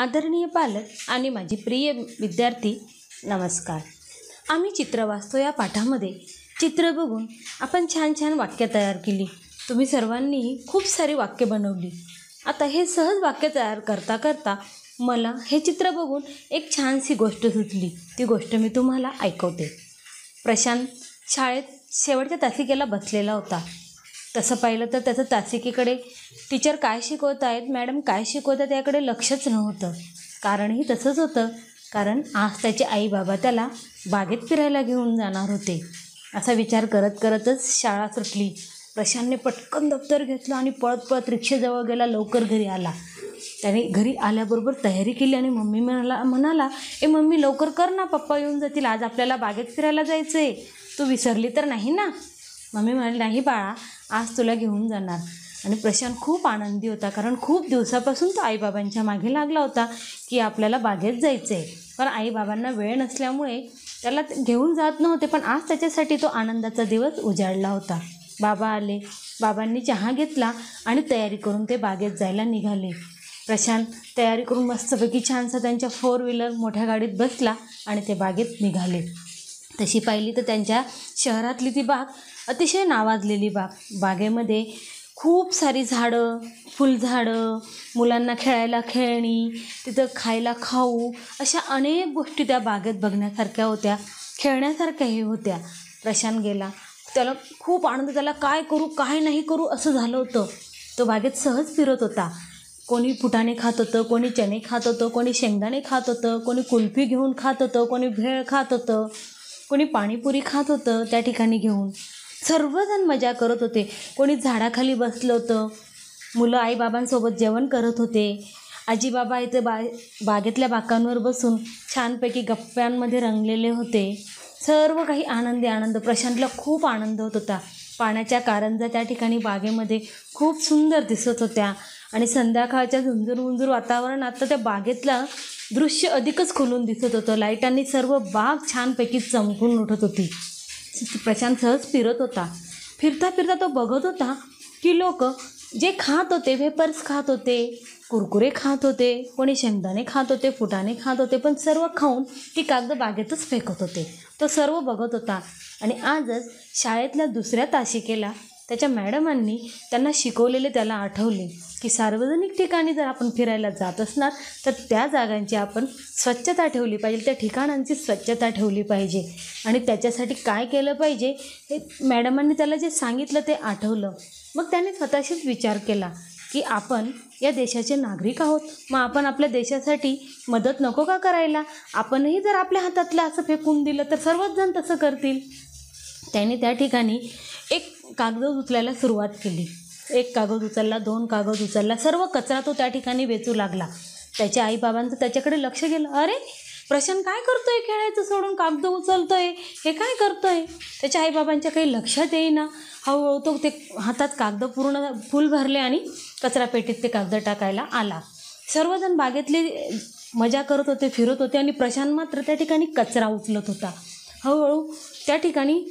आदरणीय पालक आणि माझी प्रिय विद्यार्थी नमस्कार। आम्ही चित्र वाचतो या पाठामध्ये चित्र बघून आपण छान छान वाक्य तयार केली। तुम्ही सर्वांनी खूप सारी वाक्य बनवली। आता हे सहज वाक्य तयार करता करता मला हे चित्र बघून एक छानशी गोष्ट सुचली, ती गोष्ट मी तुम्हाला ऐकवते। प्रशांत शाळेत शेवटच्या तासिकेला बसलेला होता। तसं पाहिलं तर त्याचं तासिकेकडे टीचर काय शिकवत आहेत, मॅडम काय शिकवतात याकडे लक्षच नव्हतं। कारणही तसंच होतं, कारण आज त्याचे आई बाबा त्याला बागेत फिरायला घेऊन जाणार होते। असा विचार करत करतच शाळा सुटली। प्रशांतने पटकन दप्तर घेतलं आणि पळत पळत रिक्षेजवळ गेला, लवकर घरी आला। त्याने घरी आल्याबरोबर तयारी केली आणि मम्मी म्हणाला ए मम्मी लवकर कर ना, पप्पा येऊन जातील, आज आपल्याला बागेत फिरायला जायचं आहे, तू विसरली तर नाही ना। मम्मी म्हणाली नाही बाळा, आज तुला घेऊन जाणार। आणि प्रशांत खूप आनंदी होता, कारण खूप दिवसापासून तो आईबाबांच्या मागे लागला होता की आपल्याला बागेत जायचं आहे, पण आईबाबांना वेळ नसल्यामुळे त्याला घेऊन जात नव्हते। पण आज त्याच्यासाठी तो आनंदाचा दिवस उजाडला होता। बाबा आले, बाबांनी चहा घेतला आणि तयारी करून ते बागेत जायला निघाले। प्रशांत तयारी करून मस्तपैकी छानसा त्यांच्या 4 व्हीलर मोठ्या गाडीत बसला आणि ते बागेत निघाले। तशी पाहिली तर त्यांच्या शहरातली ती बाग अतिशय नावाजलेली बाग। बागेमध्ये खूप सारी झाडं, फुलझाडं, मुलांना खेळायला खेळणी, तिथं खायला खाऊ अशा अनेक गोष्टी त्या बागेत बघण्यासारख्या होत्या, खेळण्यासारख्याही होत्या। प्रशांत गेला, त्याला खूप आनंद, त्याला काय करू काय नाही करू असं झालं होतं। तो बागेत सहज फिरत होता, कोणी फुटाणे खात होतं, कोणी चणे खात होतं, कोणी शेंगदाणे खात होतं, कोणी कुल्फी घेऊन खात होतं, कोणी भेळ खात होतं, कोणी पाणीपुरी खात होतं त्या ठिकाणी घेऊन। सर्वजण मजा करत होते, कोणी झाडाखाली बसलं होतं, मुलं आईबाबांसोबत जेवण करत होते, आजीबाबा इथे बागेतल्या बाकांवर बसून छानपैकी गप्प्यांमध्ये रंगलेले होते। सर्व काही आनंदी आनंद, प्रशांतला खूप आनंद होत होता। पाण्याच्या कारंजा त्या ठिकाणी बागेमध्ये खूप सुंदर दिसत होत्या आणि संध्याकाळच्या झुंजूर वातावरणात त्या बागेतला दृश्य अधिकच खुलून दिसत होतं। लाईटांनी सर्व बाग छानपैकी चमकून उठत होती। प्रशांत सहज फिरत होता, फिरता फिरता तो बघत होता की लोक जे खात होते, वेपर्स खात होते, कुरकुरे खात होते, कोणी शेंगदाणे खात होते, फुटाणे खात होते, पण सर्व खाऊन ती कागद बागेतच फेकत होते। तो सर्व बघत होता आणि आजच शाळेतल्या दुसऱ्या तासिकेला त्याच्या मॅडमांनी त्यांना शिकवलेले त्याला आठवले की सार्वजनिक ठिकाणी जर आपण फिरायला जात असणार तर त्या जागांची आपण स्वच्छता ठेवली पाहिजे, त्या ठिकाणांची स्वच्छता ठेवली पाहिजे आणि त्याच्यासाठी काय केलं पाहिजे हे मॅडमांनी त्याला जे सांगितलं ते आठवलं। मग त्याने स्वतःशीच विचार केला की आपण या देशाचे नागरिक आहोत, मग आपण आपल्या देशासाठी मदत नको का करायला? आपणही जर आपल्या हातातलं असं फेकून दिलं तर सर्वच जण तसं करतील। त्याने त्या ठिकाणी एक कागद उचलायला सुरुवात केली, एक कागद उचलला, 2 कागद उचलला, सर्व कचरा तो त्या ठिकाणी वेचू लागला। त्याच्या आईबाबांचं त्याच्याकडे लक्ष गेलं, अरे प्रशांत काय करतोय, खेळायचं सोडून कागद उचलतोय, हे काय करतोय? त्याच्या आईबाबांच्या काही लक्षात येईना, हळूहळू तो ते हातात कागद पूर्ण फुल भरले आणि कचरा पेटीत ते कागद टाकायला आला। सर्वजण बागेतले मजा करत होते, फिरत होते आणि प्रशांत मात्र त्या ठिकाणी कचरा उचलत होता। हळूहळू त्या ठिकाणी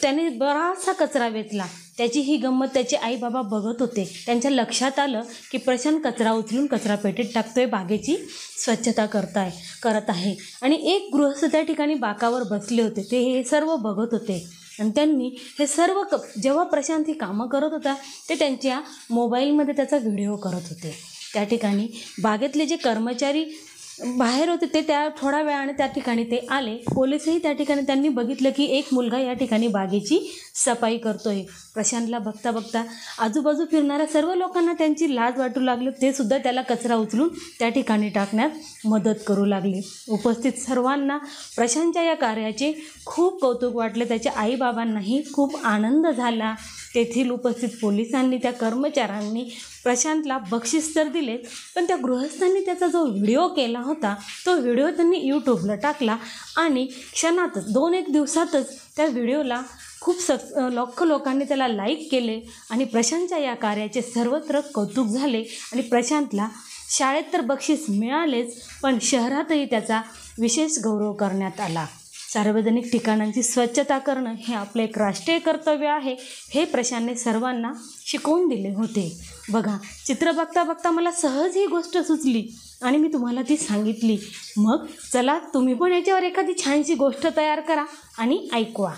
त्याने बराचसा कचरा वेचला। त्याची ही गंमत त्याचे आईबाबा बघत होते। त्यांच्या लक्षात आलं की प्रशांत कचरा उचलून कचरा पेटीत टाकतोय, बागेची स्वच्छता करत आहे आणि एक गृहस्थ त्या ठिकाणी बाकावर बसले होते, ते हे सर्व बघत होते आणि त्यांनी हे सर्व जेव्हा प्रशांत ही कामं करत होता ते त्यांच्या मोबाईलमध्ये त्याचा व्हिडिओ करत होते। त्या ठिकाणी बागेतले जे कर्मचारी बाहेर होते ते त्या थोडा वेळाने त्या ठिकाणी ते आले, पोलीसही त्या ठिकाणी, त्यांनी बघितलं की एक मुलगा या ठिकाणी बागेची सफाई करतोय। प्रशांतला बघता बघता आजूबाजू फिरणाऱ्या सर्व लोकांना त्यांची लाज वाटू लागली, ते सुद्धा त्याला कचरा उचलून त्या ठिकाणी टाकण्यात मदत करू लागले। उपस्थित सर्वांना प्रशांतच्या या कार्याचे खूप कौतुक वाटले, त्याच्या आईबाबांनाही खूप आनंद झाला। तेथील उपस्थित पोलिसांनी, त्या कर्मचाऱ्यांनी प्रशांतला बक्षीस तर दिले, पण त्या गृहस्थांनी त्याचा जो व्हिडिओ केला होता तो व्हिडिओ त्यांनी यूट्यूबला टाकला आणि क्षणातच 2-1 दिवसातच त्या व्हिडिओला खूप लाखो लोकांनी त्याला लाईक केले आणि प्रशांतच्या या कार्याचे सर्वत्र कौतुक झाले आणि प्रशांतला शाळेत तर बक्षीस मिळालेच, पण शहरातही त्याचा विशेष गौरव करण्यात आला। सार्वजनिक ठिकाणांची स्वच्छता करणं हे आपले एक राष्ट्रीय कर्तव्य आहे हे प्रशांतने सर्वांना शिकवून दिले होते। बघा, चित्र बघता बघता मला सहज ही गोष्ट सुचली आणि मी तुम्हाला ती सांगितली। मग चला तुम्ही पण याच्यावर एखादी छानशी गोष्ट तयार करा आणि ऐकवा।